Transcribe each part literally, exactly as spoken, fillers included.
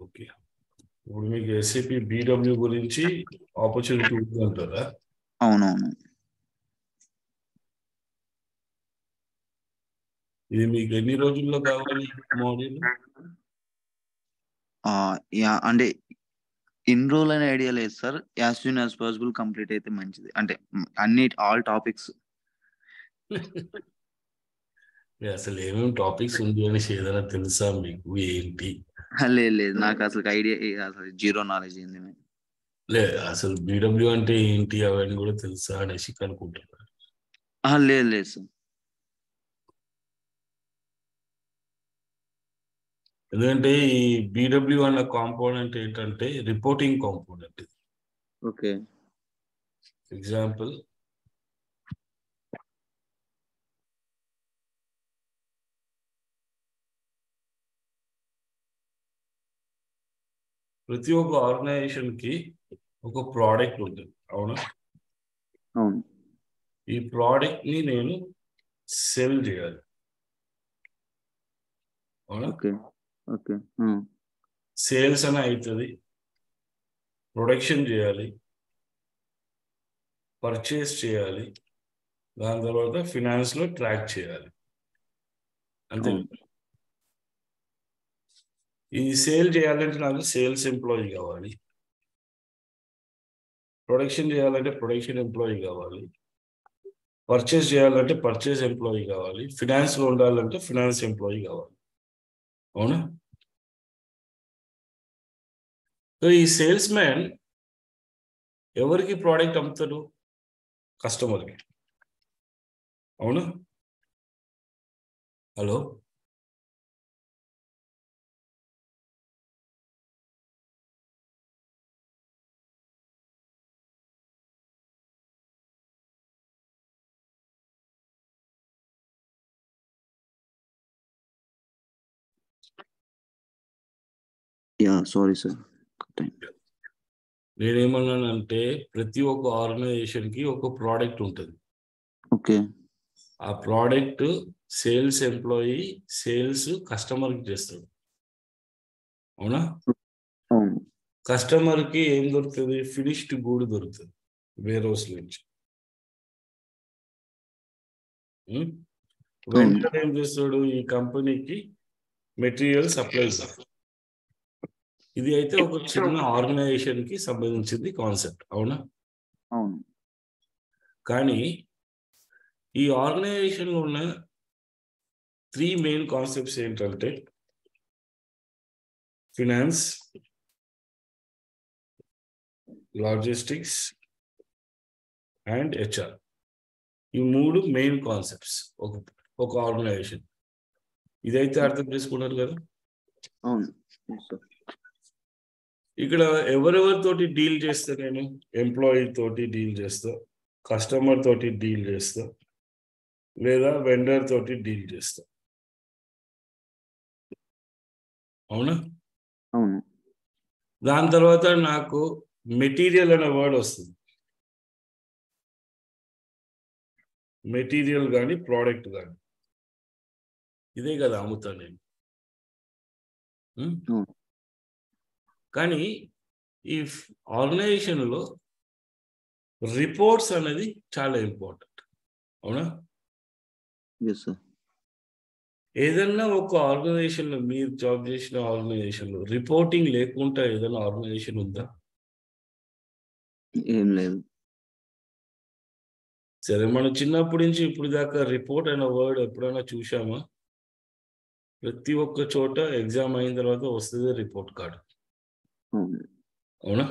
Okay. Would make S A P B W gurinchi opportunity untadha. Avunu avunu. Idi meeku enni rojullo kavali module? Ah yeah, ante enroll ane idea le sir, as soon as possible complete aithe manchidi. Ante anni all topics. Yes, asalu em topics undi ani edana telusa meeku enti? ले ले ना castle का idea ए आसल zero knowledge इन्दे में ले आसल B W अंटे इंटी आवेन गुले तेलसा नेशिकल कोटे हाँ ले ले सर इन्दे B W अन्ना component एट अंटे reporting component okay example प्रति ओक ऑर्गेनाइजेशन की ओक प्रोडक्ट उंटुंदी अवुना अवुनु ई प्रोडक्ट नी नेनु सेल చేయాలి अवुना ओके ओके हम सेल्स అనే అవుతది ప్రొడక్షన్ చేయాలి పర్చేస్ చేయాలి దాని తర్వాత ఫైనాన్స్ లో ట్రాక్ చేయాలి అంతే In sale jayalanti sales employee kavali production jayalanti production employee kavali purchase jayalanti purchase employee kavali finance lo undalante finance employee kavali avuna so ee salesman evariki product amtadu customer ki avuna hello Yeah, sorry, sir. Good time. Prati oka organization ki oka product untadi. Okay. A product sales employee, sales customer ki chestadu. Avuna? Avunu. Customer ki em dorutadi finished good dorutadi. Warehouse nunchi. Hmm? Vendor em chestadu ee company ki material supplies. ఇది అయితే ఒక చిన్న organisation కి సంబంధించింది concept అవునా అవును కానీ ఈ ఆర్గనైజేషన్ లో ఉన్న త్రీ మెయిన్ కాన్సెప్ట్స్ ఏంటంటే ఫైనాన్స్ లాజిస్టిక్స్ అండ్ హెచ్ఆర్ ఈ మూడు మెయిన్ కాన్సెప్ట్స్ ఒక ఒక ఆర్గనైజేషన్ ఇదైతే అర్థం చేసుకున్నారు కదా అవును ఇక్కడ ఎవరెవర్ తోటి డీల్ చేస్తా నేను ఎంప్లాయీ తోటి డీల్ చేస్తా కస్టమర్ తోటి డీల్ చేస్తా లేదా వెండర్ తోటి డీల్ చేస్తా అవునా అవును దాని తర్వాత నాకు మెటీరియల్ అనే వర్డ్ వస్తుంది మెటీరియల్ గాని ప్రోడక్ట్ గాని ఇదే కదా అమ్ముతా నేను కానీ ఈ ఆర్గనైజేషన్ లో రిపోర్ట్స్ అనేది చాలా ఇంపార్టెంట్ అవునా yes sir ఏదైనా ఒక ఆర్గనైజేషన్ లో మీరు జాబ్ చేసిన ఆర్గనైజేషన్ లో రిపోర్టింగ్ లేకుండా ఏదైనా ఆర్గనైజేషన్ ఉందా ఏం లేదు సరే మనం చిన్నప్పటి నుంచి ఇప్పుడు దాకా రిపోర్ట్ అనే వర్డ్ ఎప్పుడైనా చూసామా ప్రతి ఒక్క చోట ఎగ్జామ్ అయిన తర్వాత వస్తుంది రిపోర్ట్ కార్డు అవునా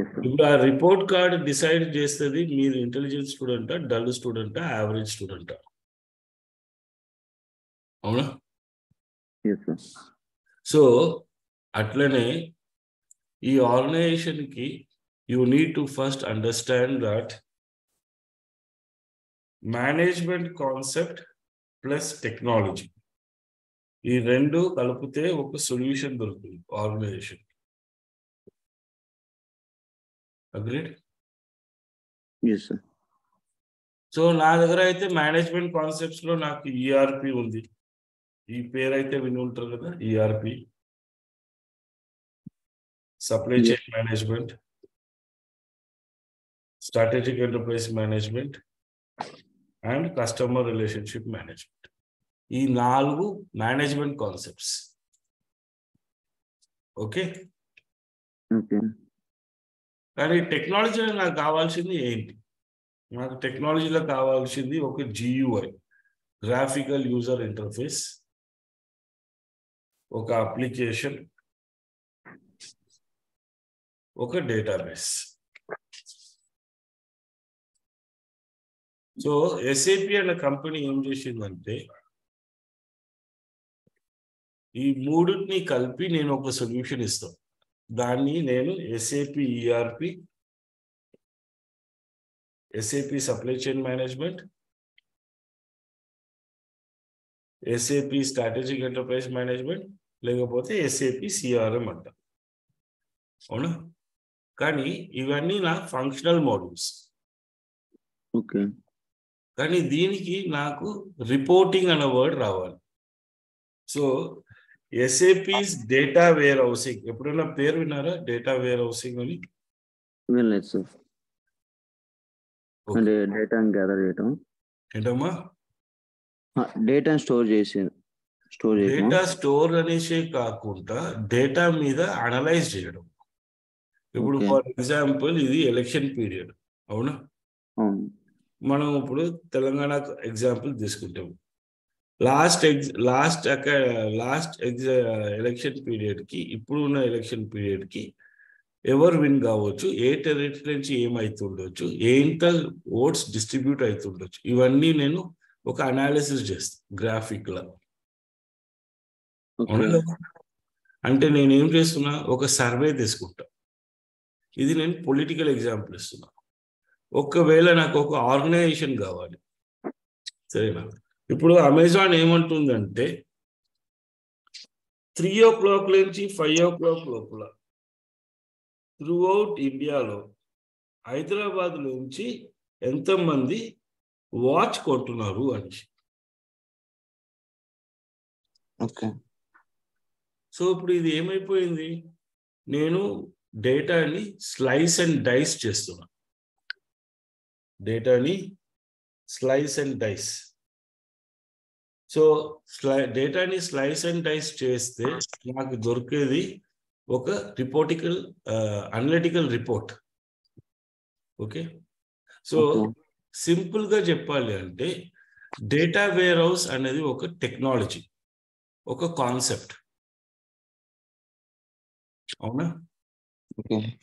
ఇప్పుడు ఆ రిపోర్ట్ కార్డ్ డిసైడ్ చేస్తుంది మీరు ఇంటెలిజెంట్ స్టూడెంటా డల్ స్టూడెంటా యావరేజ్ స్టూడెంటా అవునా సో అట్లనే ఈ ఆర్గనైజేషన్ కి you need to first understand that management concept plus technology ఈ రెండు కలిపితే ఒక సొల్యూషన్ దొరుకుతుంది organisation Agreed? Yes, sir. So నా దగ్గర అయితే మేనేజ్మెంట్ కాన్సెప్ట్స్ లో నాకు ఈఆర్పి ఉంది ఈ పేరు అయితే విని ఉంటారు కదా ERP supply yeah. chain management, strategic enterprise management, and customer relationship management. These four management concepts. Okay? Okay. And technology is not the same. Technology is not the same. G U I, graphical user interface. Okay, application. Okay, database. So S A P and a company M J Shindante. He moved me Kalpi name of a solution is the Dani name S A P E R P, S A P Supply Chain Management, S A P Strategic Enterprise Management, Legapote S A P C R M. Ono Kani Ivanina functional modules. Okay. Kani Diniki Naku reporting and a word Raval. So S A P's data warehousing. You put on a pair with another data warehousing only. Well, let's see. Okay. And data and gather data. Edama? Data and storage. Storage. Data store anishe kakunta. Data mida analyze data. You put for example, is the election period. Oh no. Um. Manu put Telangana example this could do. Last ex last uh, last ex uh, election period ki ippuduna election period ki ever win gavochu a territory nunchi em aitudochu enta votes distribute aitudochu ivanni nenu oka analysis just graphic la okay ante nenu em chestunna oka survey tesukunta idi nenu political example istunna oka vela naku oka organization kavali serena. Now, Amazon is three o'clock and five o'clock. Throughout India, Hyderabad is a watch. Okay. So, what is the data slice and dice. Data slice and dice. So, data ni slice and dice chase, naku dorkedi oka reportical, uh, analytical report. Okay. So, okay. Simple ga cheppali ante data warehouse anedi oka technology, oka concept. Avuna? Okay.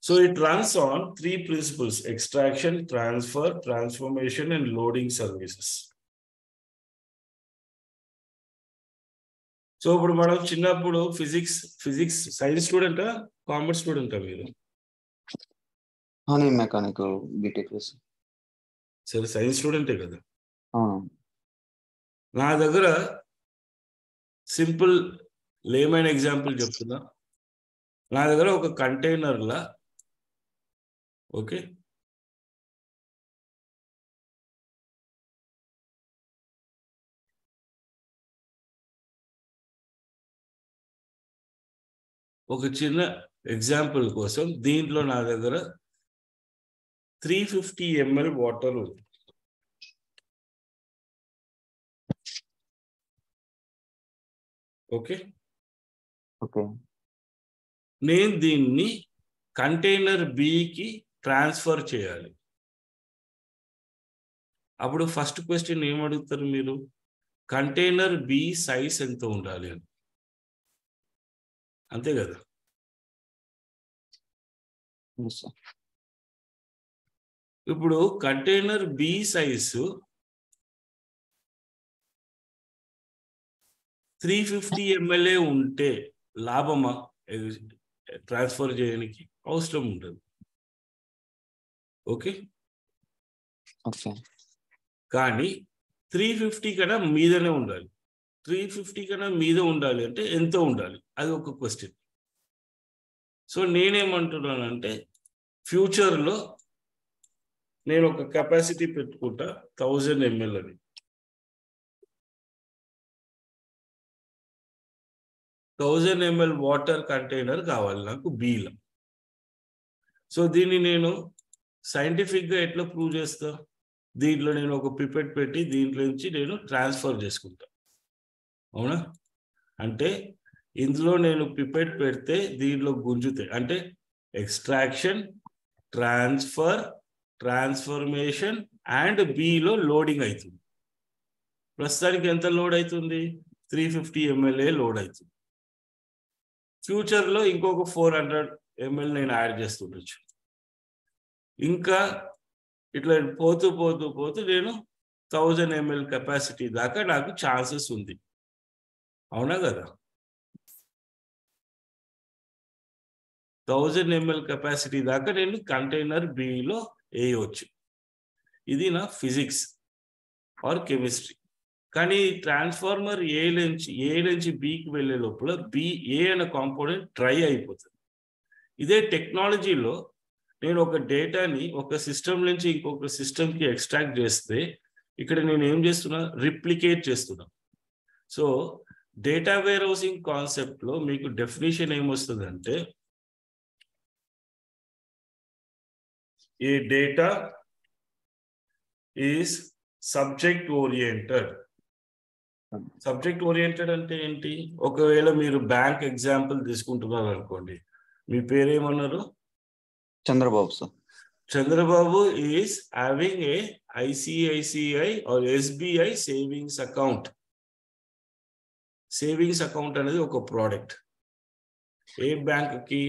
So, it runs on three principles: extraction, transfer, transformation, and loading services. So, for madam, Chinnapudu physics, physics, science student, or commerce student, I am mechanical B Tech. Sir, science student, I am. Simple layman example, I am a container la, okay. Okay, example question. Deentlo na dagara three hundred fifty milliliters water. Okay. Okay. Nenu deenni container B ki transfer cheyali. Appudu first question em adugutaru meeru container B size ento undali ani. Ante kada. Yes, sir. Ippudu container B size three hundred fifty milliliters unte labama transfer cheyaniki avasram untadu. Okay? Okay. Kaani three hundred fifty kada meedane undali. three hundred fifty kana meeda undali ante ento undali adi oka question. So nene em antunanu ante future lo nenu oka capacity pettukunta one thousand milliliters ani one thousand milliliters water container kavali naku B la. So dini nenu scientific ga etla prove chestha, deentlo nenu oka pipette petti deentlo nunchi nenu transfer chesukunta. Avuna ante indulo nenu pipette pedte deentlo gunjute ante extraction, transfer, transformation and B lo loading aitundi. Prastanik enta load aitundi? three hundred fifty milliliters load aitundi. Future lo inkoka four hundred milliliters nenu add chestuntach. Inka itla potu potu potu nenu one thousand milliliters capacity daaka naaku chances undi. Avuna kada? one thousand milliliters capacity daaka nenu container B lo eyochu. Idi na physics or chemistry. Kani transformer A inch, A inch B velopula, B A and a component try aipothundi. Ide technology lo, nenu oka data ni oka system nunchi inkoka system ki extract chesthe, ikkada nenu em chestunna, replicate chestunna. So data warehousing concept lo meeku definition em ostadante, a data is subject oriented. Subject oriented ante enti, okavela meeru bank example తీసుకుంటున్నారు అనుకోండి, మీ పేరు ఏమన్నారు? Chandrababu sir. Chandrababu is having a I C I C I or S B I savings account. Savings account అనేది ఒక product. ఏ bank ki?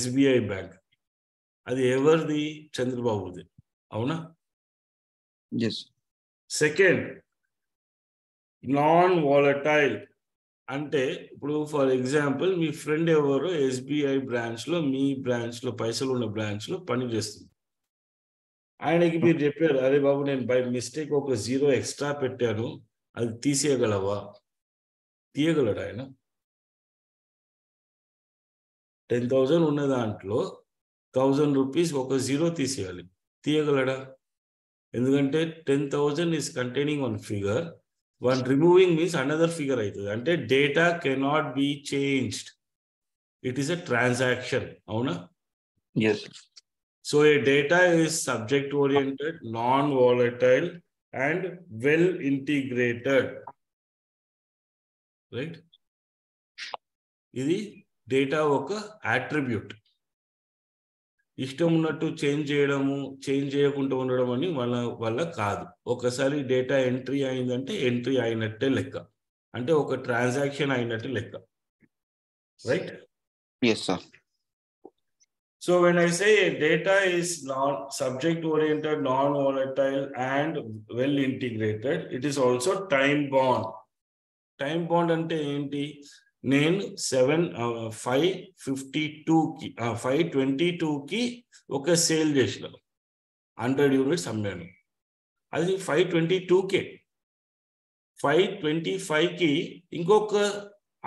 S B I bank. అది everdi? Chandrababude. Avuna? Yes. Second, non volatile ante ippudu for example mee friend evaru S B I branch lo mee branch lo paisalu unna branch lo pani chestundi, ayaniki meer chepparu are babu nen by mistake oka zero extra pettanu adi teeseyagalava, teeyagalada ayana ten thousand unna dantlo one thousand rupees oka zero teeseyali, teeyagalada? Endukante ten thousand is containing one figure. One removing means another figure. And the data cannot be changed. It is a transaction. Yes. So a data is subject oriented, non-volatile and well integrated. Right? This data is an attribute. ఇష్టమున్నట్టు change చేయడము, change చేయకుండా ఉండడం అని వాళ్ళ వల్ల కాదు. ఒకసారి data entry అయిందంటే ఎంట్రీ అయినట్టే లెక్క, అంటే ఒక ట్రాన్సాక్షన్ అయినట్టే లెక్క. Right? yes sir. So when I say data is non subject oriented, non volatile and well integrated, it is also time bound. Time bound అంటే ఏంటి? నేను సెవెన్ ఫైవ్ ఫిఫ్టీ టూకి ఫైవ్ ట్వంటీ టూకి ఒక సేల్ చేసిన hundred units అమ్మాను, అది five twenty టూకే. ఫైవ్ ట్వంటీ ఫైవ్కి ఇంకొక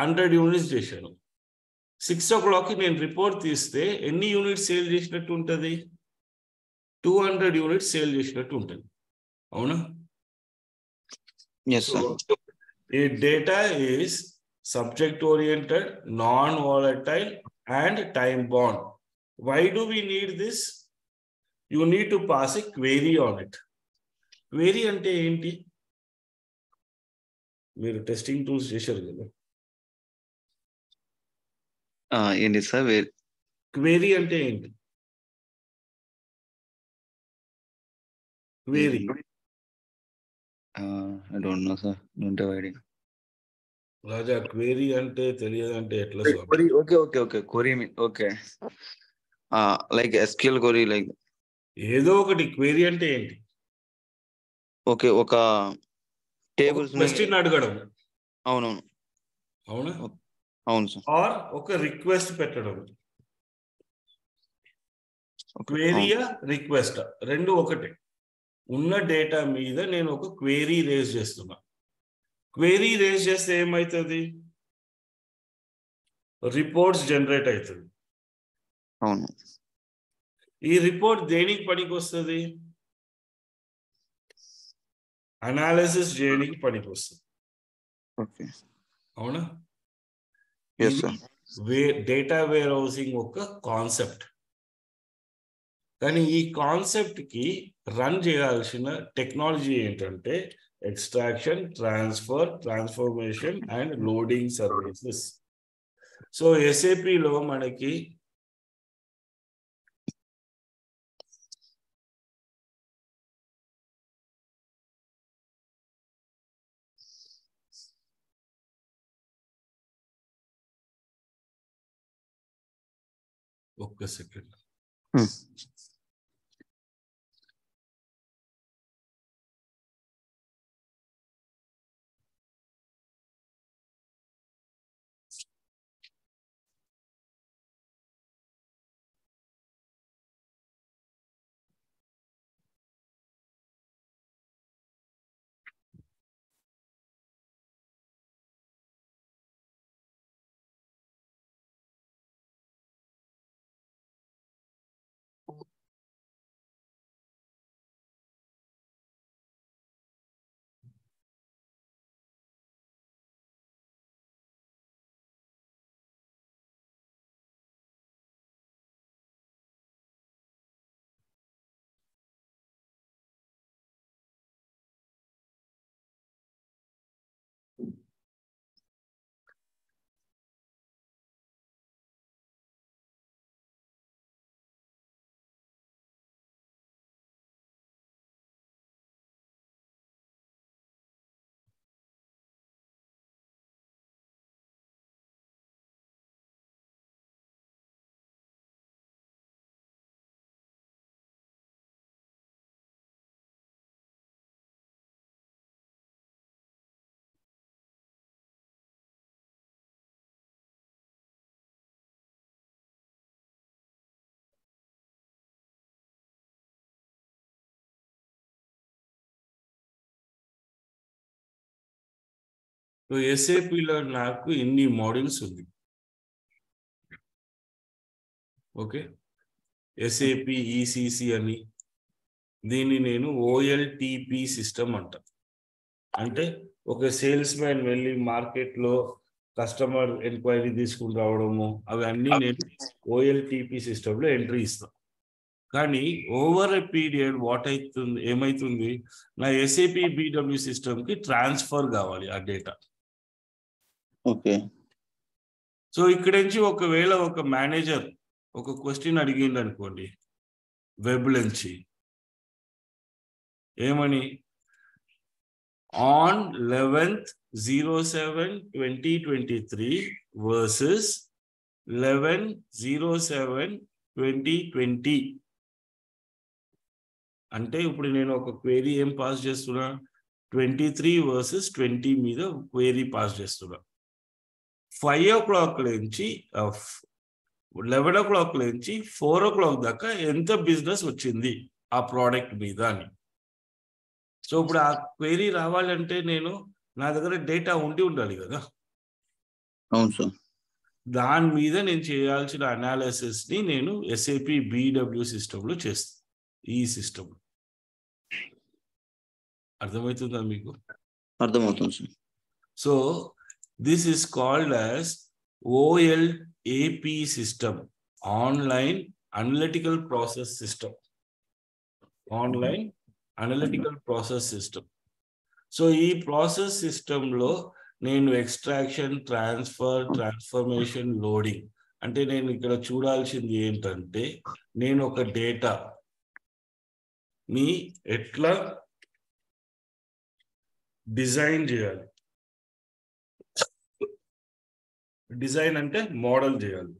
హండ్రెడ్ యూనిట్స్ చేశాను. సిక్స్ ఓ క్లాక్కి నేను రిపోర్ట్ తీస్తే ఎన్ని యూనిట్స్ సేల్ చేసినట్టు ఉంటుంది? టూ హండ్రెడ్ యూనిట్స్ సేల్ చేసినట్టు ఉంటుంది. అవునా? ఈ data is subject oriented, non volatile and time bound. Why do we need this? You need to pass a query on it. Query ante enti? Meeru testing tools chesaru kada, ah enti sir, query ante enti? Query, uh, I don't know sir, don't have idea. Raja query అంటే తెలియదంటే ఎట్లా? Query okay okay okay query okay like SQL query like ఏదో ఒకటి. Query అంటే ఏంటి? Okay, ఒక tables question అడగడం. అవునవును. అవునా? అవును సార్. ఆర్ ఒక రిక్వెస్ట్ పెట్టడం. క్వెరీయా రిక్వెస్టా? రెండు ఒకటే. ఉన్న డేటా మీద నేను ఒక క్వెరీ రేజ్ చేస్తున్నా. క్వెరీ రేజ్ చేస్తే ఏమవుతుంది? రిపోర్ట్స్ జనరేట్ అవుతుంది. అవును. ఈ రిపోర్ట్ దేనికి పనికి వస్తుంది? అనాలిసిస్ చేయడానికి పనికి వస్తుంది. అవునా? Yes, sir. Data warehousing oka concept. Kani ee concept ki run cheyalasina technology entante extraction, transfer, transformation and loading services. So SAP lo manaki Okay, second. Hmm. So SAP lo naaku inni modules undi. Okay, SAP E C C ani deenni nenu O L T P system anta. Ante oka salesman velli market lo customer inquiry teesukoni raavadamo avi anni nenu O L T P system lo entry istha. Kani over a period what aitundi emaitundi na SAP B W system ki transfer kavali aa data. Okay. So, ikkadenchi oka vela oka manager oka question adigindu anukondi web lunchi emani on eleventh oh seven twenty twenty-three versus eleven oh seven twenty twenty ante ippudu nenu oka query em pass chestunna twenty-three versus twenty meeda query pass chestunna. five o'clock lenchi of eleven o'clock lenchi four o'clock daka enta business vachindi aa product meeda ani. So ippudu aa query ravalante nenu na daggara data undi undali kada. Avunu sir. Dani meeda nenu cheyalsina analysis ni nenu SAP B W system lo chestha. E system ardhamaitunda meeku ardhamavutundi sir. So this is called as O L A P system, online analytical process system, online analytical process system. So ee process system lo nenu extraction, transfer, transformation, loading ante nenu ikkada chudalsindi entante nenu oka data ni etla design cheyali. Design ante model cheyali.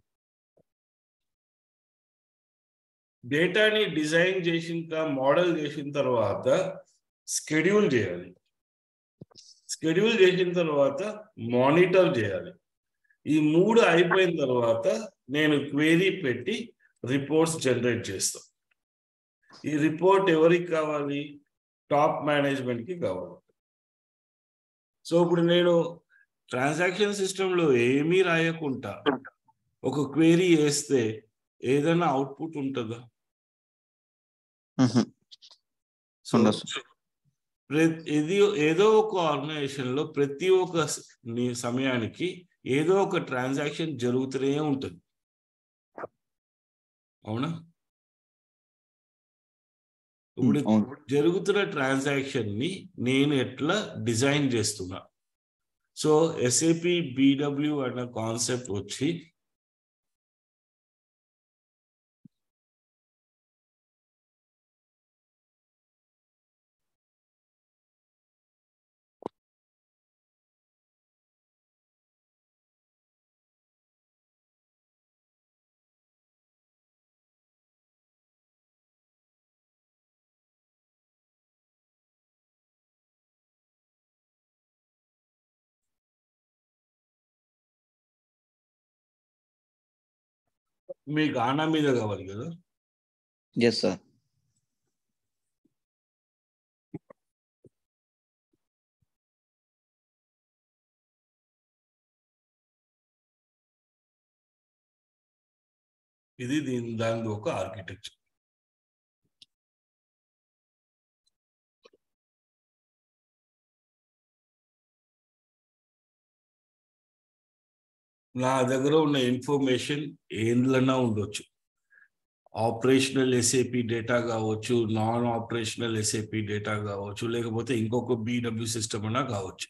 Data ni design chesinka model chesin tarvata schedule cheyali. Schedule chesin tarvata monitor cheyali. Ee moodu ayipoyin tarvata nenu query petti reports generate chestam. Ee report evariki kavali? Top management ki kavali. So ippudu nenu transaction system లో ఏమీ రాయకుండా ఒక query చేస్తే ఏదైనా output ఉంటుందా? ఇది ఏదో ఒక ఆర్గనైజేషన్ లో ప్రతి ఒక్క సమయానికి ఏదో ఒక ట్రాన్సాక్షన్ జరుగుతూనే ఉంటుంది. అవునా? ఇప్పుడు జరుగుతున్న ట్రాన్సాక్షన్ ని నేను ఎట్లా డిజైన్ చేస్తున్నా? సో ఎస్ఏపి బిడబ్ల్యూ అన్న కాన్సెప్ట్ వచ్చి మీ గానా మీద కావాలి కదా. Yes sir. ఇది దీని దాని ఒక ఆర్కిటెక్చర్. నా దగ్గర ఉన్న ఇన్ఫర్మేషన్ ఏందన్నా ఉండొచ్చు, ఆపరేషనల్ ఎస్ఏపి డేటా కావచ్చు, నాన్ ఆపరేషనల్ ఎస్ఏపి డేటా కావచ్చు, లేకపోతే ఇంకొక బిడబ్ల్యూ సిస్టమ్ అన్నా కావచ్చు.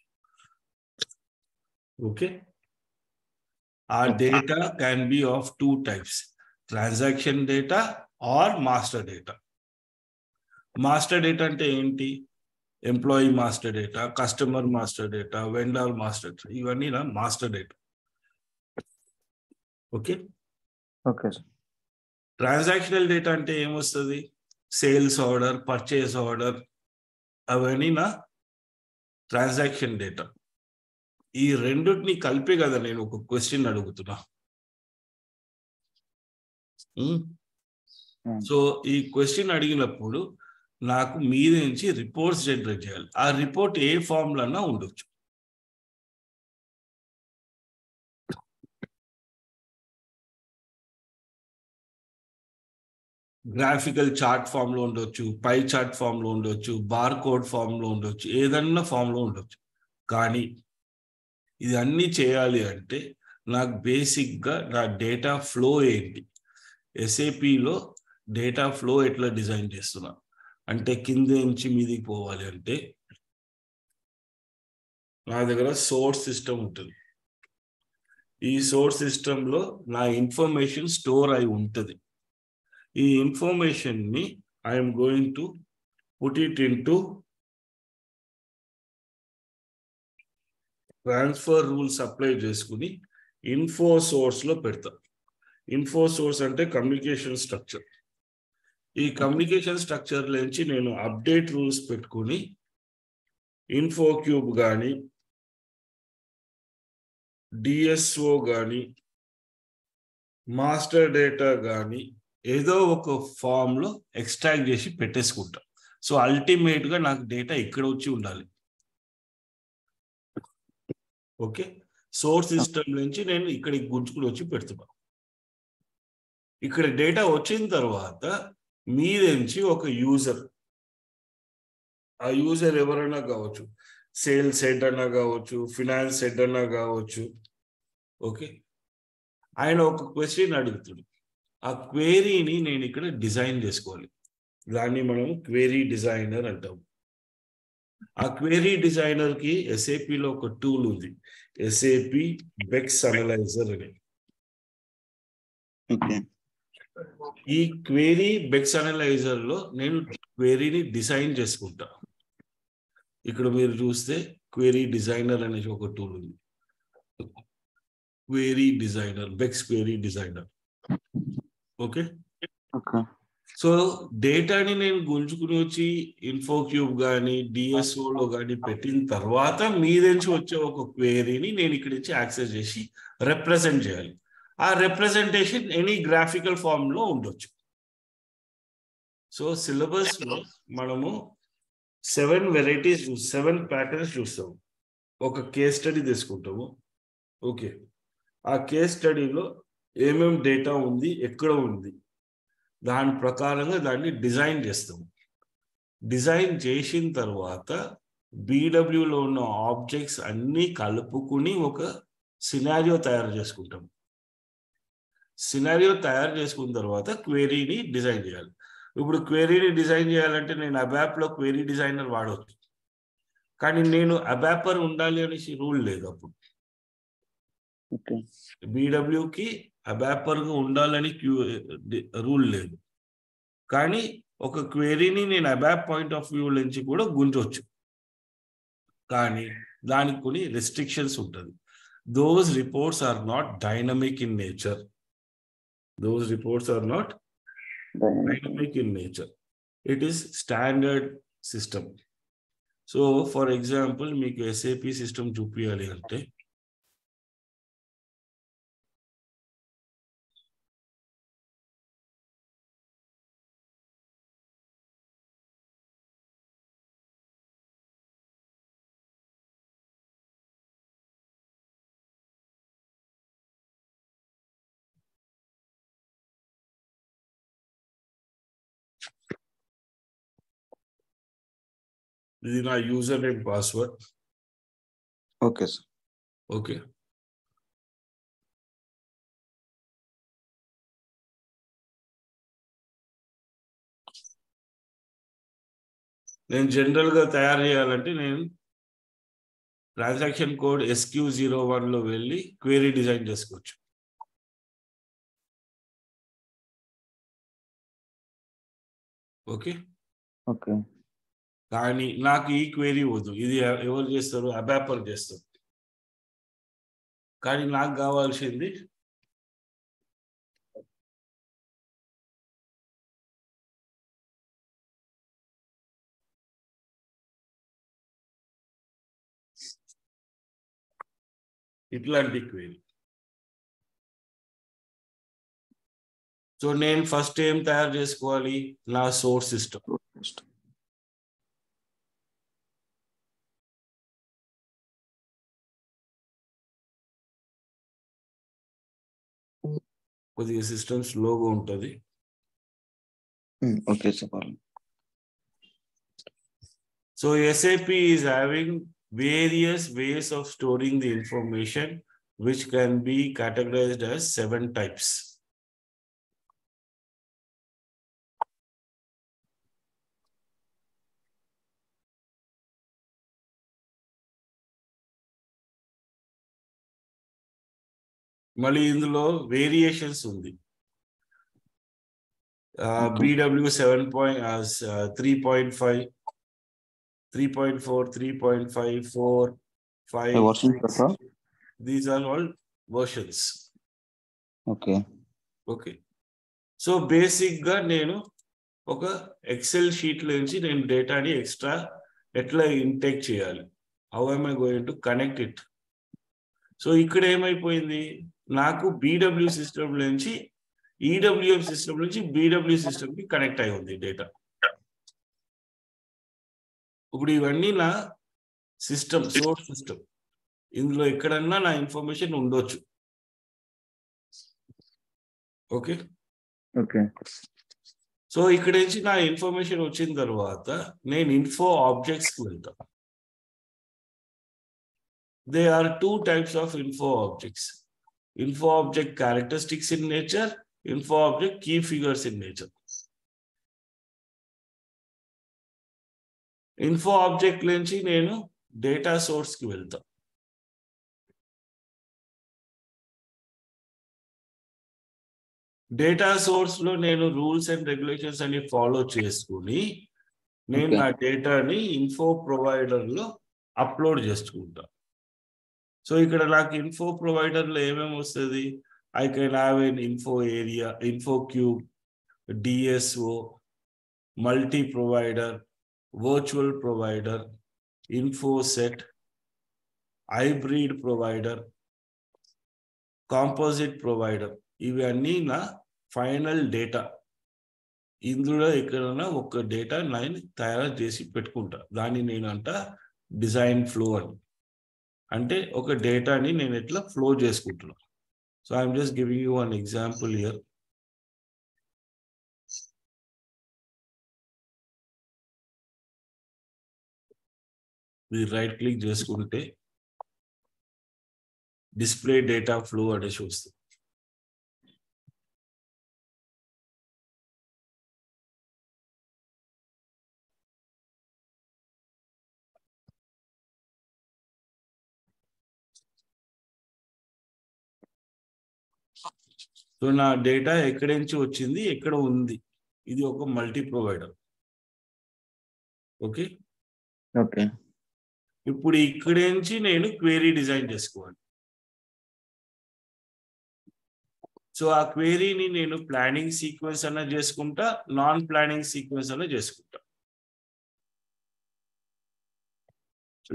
ఓకే, ఆ data can be of two types, transaction data or master data. Master data అంటే ఏంటి? Employee master data, customer master data, vendor master data, ఇవన్నీ నా master data. Okay okay sir. Transactional data అంటే ఏమొస్తుంది? Sales order, purchase order, అవన్నీ నా transaction data. ఈ రెండుని కలిపే కదా నేను ఒక క్వశ్చన్ అడుగుతున్నా. సో ఈ క్వశ్చన్ అడిగినప్పుడు నాకు మీ నుంచి రిపోర్ట్స్ జనరేట్ చేయాలి. ఆ రిపోర్ట్ ఏ ఫామ్లన్నా ఉండొచ్చు. గ్రాఫికల్ చార్ట్ ఫామ్లో ఉండొచ్చు, పై చార్ట్ ఫామ్లో ఉండొచ్చు, బార్ కోడ్ ఫామ్లో ఉండొచ్చు, ఏదన్నా ఫామ్లో ఉండొచ్చు. కానీ ఇది అన్నీ చేయాలి అంటే నాకు బేసిక్గా నా డేటా ఫ్లో ఏంటి, ఎస్ఏపిలో డేటా ఫ్లో ఎట్లా డిజైన్ చేస్తున్నా అంటే కింద నుంచి మీదికి పోవాలి అంటే నా దగ్గర సోర్స్ సిస్టమ్ ఉంటుంది. ఈ సోర్స్ సిస్టంలో నా ఇన్ఫర్మేషన్ స్టోర్ అయి ఉంటుంది. ఈ ఇన్ఫర్మేషన్ ని I'm going to put it into transfer rules apply చేసుకుని ఇన్ఫో సోర్స్ లో పెడతా. ఇన్ఫో సోర్స్ అంటే కమ్యూనికేషన్ స్ట్రక్చర్. ఈ కమ్యూనికేషన్ స్ట్రక్చర్ నుంచి నేను అప్డేట్ రూల్స్ పెట్టుకుని ఇన్ఫో క్యూబ్ కానీ, డిఎస్ఓ కానీ, మాస్టర్ డేటా కానీ ఏదో ఒక ఫామ్ లో ఎక్స్ట్రాక్ట్ చేసి పెట్టేసుకుంటా. సో అల్టిమేట్ గా నాకు డేటా ఇక్కడ వచ్చి ఉండాలి. ఓకే, సోర్స్ సిస్టమ్ నుంచి నేను ఇక్కడికి గుంజుకుని వచ్చి పెడుతున్నా. ఇక్కడ డేటా వచ్చిన తర్వాత మీ నుంచి ఒక యూజర్, ఆ యూజర్ ఎవరైనా కావచ్చు, సేల్స్ హెడ్ అన్నా కావచ్చు, ఫినాన్స్ హెడ్ అన్నా కావచ్చు. ఓకే, ఆయన ఒక క్వశ్చన్ అడుగుతుంది. ఆ క్వేరీని నేను ఇక్కడ డిజైన్ చేసుకోవాలి. దాన్ని మనం క్వేరీ డిజైనర్ అంటాము. ఆ క్వేరీ డిజైనర్కి ఎస్ఏపిలో ఒక టూల్ ఉంది, ఎస్ఏపి బెక్స్ అనలైజర్ అని. ఈ క్వేరీ బెక్స్ అనలైజర్లో నేను క్వేరీని డిజైన్ చేసుకుంటా. ఇక్కడ మీరు చూస్తే క్వేరీ డిజైనర్ అనేది ఒక టూల్ ఉంది. Query designer, BEx query designer. Okay, so డేటాని నేను గుంజుకుని వచ్చి ఇన్ఫో క్యూబ్ కానీ, డిఎస్ఓలో కానీ పెట్టిన తర్వాత మీ నుంచి వచ్చే ఒక క్వేరీని నేను ఇక్కడ నుంచి యాక్సెస్ చేసి రిప్రజెంట్ చేయాలి. ఆ రిప్రజెంటేషన్ ఎనీ గ్రాఫికల్ ఫామ్ లో ఉండొచ్చు. సో సిలబస్ లో మనము సెవెన్ వెరైటీస్ చూస్తాం, సెవెన్ ప్యాటర్న్స్ చూస్తాము. ఒక కేస్ స్టడీ తీసుకుంటాము. ఓకే, ఆ కేస్ స్టడీలో ఏమేం డేటా ఉంది, ఎక్కడ ఉంది, దాని ప్రకారంగా దాన్ని డిజైన్ చేస్తాము. డిజైన్ చేసిన తర్వాత బీడబ్ల్యూలో ఉన్న ఆబ్జెక్ట్స్ అన్నీ కలుపుకుని ఒక సినారియో తయారు చేసుకుంటాం. సినారియో తయారు చేసుకున్న తర్వాత క్వెరీని డిజైన్ చేయాలి. ఇప్పుడు క్వెరీని డిజైన్ చేయాలంటే నేను అబాప్లో క్వెరీ డిజైనర్ వాడవచ్చు, కానీ నేను అబాపర్ ఉండాలి అనేసి రూల్ లేదు. అప్పుడు బీడబ్ల్యూకి అబాపర్గా ఉండాలని క్యూ రూల్ లేదు, కానీ ఒక క్వెరీని నేను అబాప్ పాయింట్ ఆఫ్ వ్యూ నుంచి కూడా గుంజవచ్చు, కానీ దానికి కొన్ని రెస్ట్రిక్షన్స్ ఉంటుంది. Those reports are not dynamic in nature. Those reports are not dynamic in nature. It is standard system. So, for example, meeku S A P system chupiyali ante ఇది నా user name password. Okay sir, okay. నేను జనరల్గా తయారు చేయాలంటే నేను transaction code S Q zero one లో వెళ్ళి query design చేసుకోవచ్చు. ఓకే ఓకే, కానీ నాకు ఈ క్వెరీ వద్దు, ఇది ఎవరు చేస్తారు? అబాపర్ చేస్తారు. కానీ నాకు కావాల్సింది ఇట్లాంటి క్వెరీ. సో నేను ఫస్ట్ ఏం తయారు చేసుకోవాలి? నా సోర్స్ సిస్టమ్. కొద్దిగా సిస్టమ్ స్లోగా ఉంటుంది. ఓకే చెప్పాలి. So S A P is having various ways of storing the information which can be categorised as seven types. మళ్ళీ ఇందులో వేరియేషన్స్ ఉంది. B W seven point three point five three point four three point five four five these are all versions. Okay okay. So బేసిక్గా నేను ఒక XL షీట్లో నుంచి నేను డేటాని ఎక్స్ట్రా ఎట్లా ఇంటేక్ చేయాలి, how I'm I going to connect it. So ఇక్కడ ఏమైపోయింది, నాకు B W సిస్టమ్ నుంచి E W M సిస్టమ్ నుంచి B W సిస్టమ్ కి కనెక్ట్ అయి ఉంది డేటా. ఇప్పుడు ఇవన్నీ నా సిస్టమ్, సోర్స్ సిస్టమ్. ఇందులో ఎక్కడన్నా నా ఇన్ఫర్మేషన్ ఉండొచ్చు. Okay okay. సో ఇక్కడ నుంచి నా ఇన్ఫర్మేషన్ వచ్చిన తర్వాత నేను ఇన్ఫో ఆబ్జెక్ట్స్ కి వెళ్తా. There are two types of info objects. Info object characteristics in nature, info object key figures in nature. Info object lenchi nenu data source ki veltha. Data source lo nenu rules and regulations ani follow cheskuni nenu na data ni info provider lo upload chestukunta. So ఇక్కడ నాకు info ప్రొవైడర్లో ఏమేమి వస్తుంది? I can have an info area, info cube, DSO, multi provider, virtual provider, info set, hybrid provider, composite provider. ఇవన్నీ నా final data. ఇందులో ఎక్కడైనా ఒక డేటా నేను తయారు చేసి పెట్టుకుంటా. దాన్ని నేనంట డిజైన్ ఫ్లో అని. అంటే ఒక డేటాని నేను ఎట్లా ఫ్లో చేసుకుంటున్నాను. So I'm just giving you one example here. Right click చేసుకుంటే display data flow and issues. So now data ekkadenchi ochindi ekkada undi idi oka multi provider. Okay, okay, ippudu ikkadenchi nenu query design chesukovali. So aa query ni nenu planning sequence anna cheskunta, non planning sequence anna cheskunta,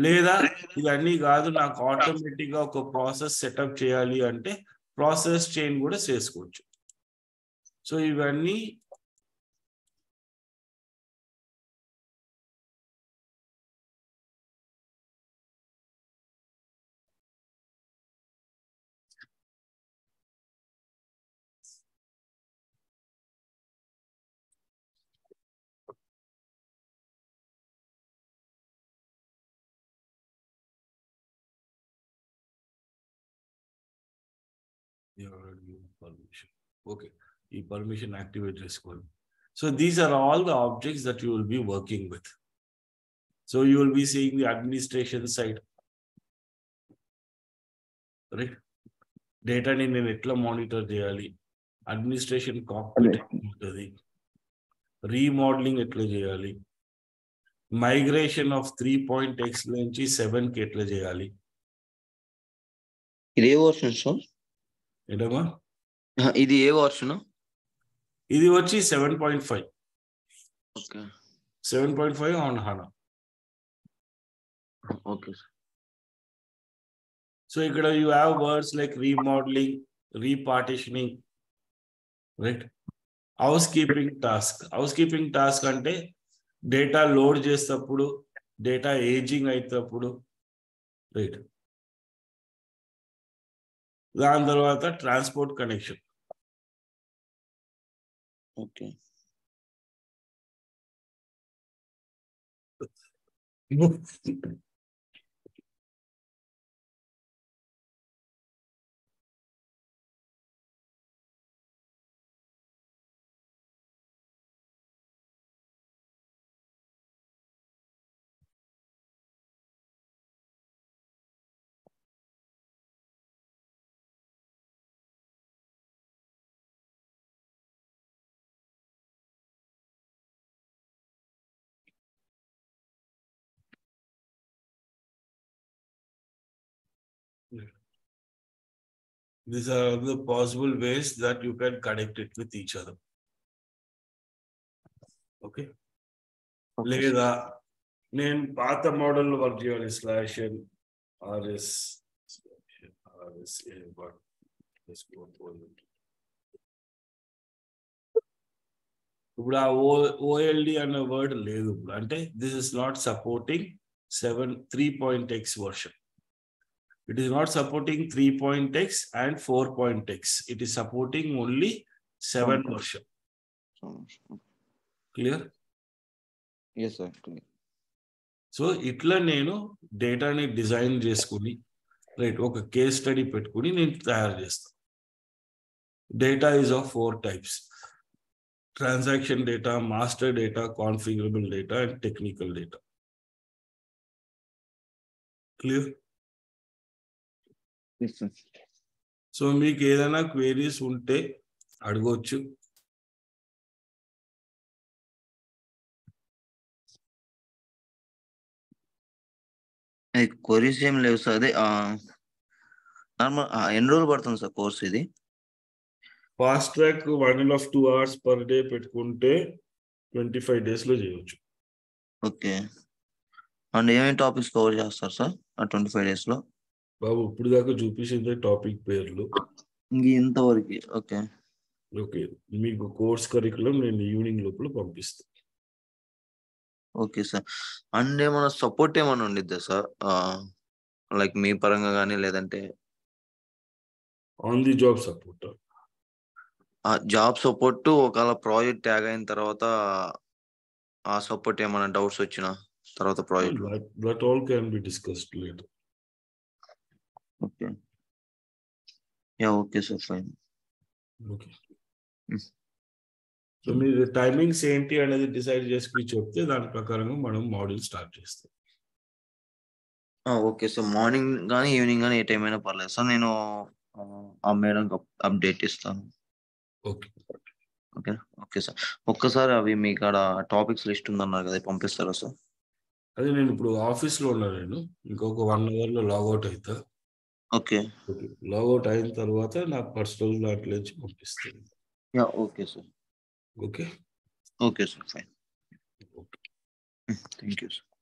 ledha idanni gaadu naaku automatic ga oka process setup cheyali ante process chain kuda chesukochu. So ivanni you already given permission. Okay, the permission activator is called. So these are all the objects that you will be working with. So you will be seeing the administration side, right? Data in an etla monitor daily, administration cockpit, remodeling etla daily, migration of three point excellence seven k etla daily. ఎడమ ఇది ఏ version ఇది వచ్చి seven point five. Okay, seven point five on HANA. Okay, so ఇక్కడ you have words like remodelling, repartitioning, right? Housekeeping task. Housekeeping task అంటే data load చేసేటప్పుడు, data ageing అయినప్పుడు, right? దాని తర్వాత transport connection. Okay, these are the possible ways that you can connect it with each other. Okay, లేదా నేను పాత model work చేయాలి, slash N RS RS ఇప్పుడు ఆ ఓఎల్డి అనే వర్డ్ లేదు ఇప్పుడు. అంటే this is not supporting seven three point X version. It is not supporting three point x and four point x. It is supporting only seven okay. version. Clear? Yes, sir. Clear. So itla nenu data ni design cheskoni, right? Okay, case study petkoni nenu tayaru chestha. Data is of four types: transaction data, master data, configurable data, and technical data. Clear? So మీకు ఏదైనా queries ఉంటే అడగొచ్చు. Queries ఏం లేవు sir, అదే normal. ఎన్ని రోజులు పడుతుంది సార్ కోర్స్ ఇది? Fast track one and half two hours per day పెట్టుకుంటే ట్వంటీ ఫైవ్ డేస్ లో చేయవచ్చు. ఓకే, అండ్ ఏమేమి టాపిక్స్ కవర్ చేస్తారు సార్ ఆ ట్వంటీ ఫైవ్ డేస్ లో? బాబు ఇప్పుడు దాకా చూపించింది టాపిక్ పేర్లు, ఇంతవరకు. ఓకే, ఓకే, మీకు కోర్స్ కరికులం నేను ఈవినింగ్ లోపల పంపిస్తాను. ఓకే సార్, అండ్ ఏమైనా సపోర్ట్ ఏమైనా ఉండిద్దా సార్, లైక్ మీ పరంగా కానీ, లేదంటే on the job support? Job support ఒకవేళ ప్రాజెక్ట్ ట్యాగ్ అయిన తర్వాత ఆ సపోర్ట్ ఏమైనా డౌట్స్ వచ్చినా తర్వాత project. Okay. Yeah, okay, so fine. Okay. Mm. So the timing same thing and decide just switch up there. That prakaranga manam model start chestam. Oh, okay. So morning gani evening gani e time aina parle. So nenu a madam update chestam. Okay. Okay. Okay sir. Okka sir avi mee kada topics list undannaru kada pampistara sir. Adi nenu ippudu office lo unna nenu inkoka one hour lo log out aitha. Okay. Okay. Log out ayin tarvata na personal lot lunch pampistanu. Yeah, okay sir. Okay. Okay, sir. Fine. Okay. Thank you, sir.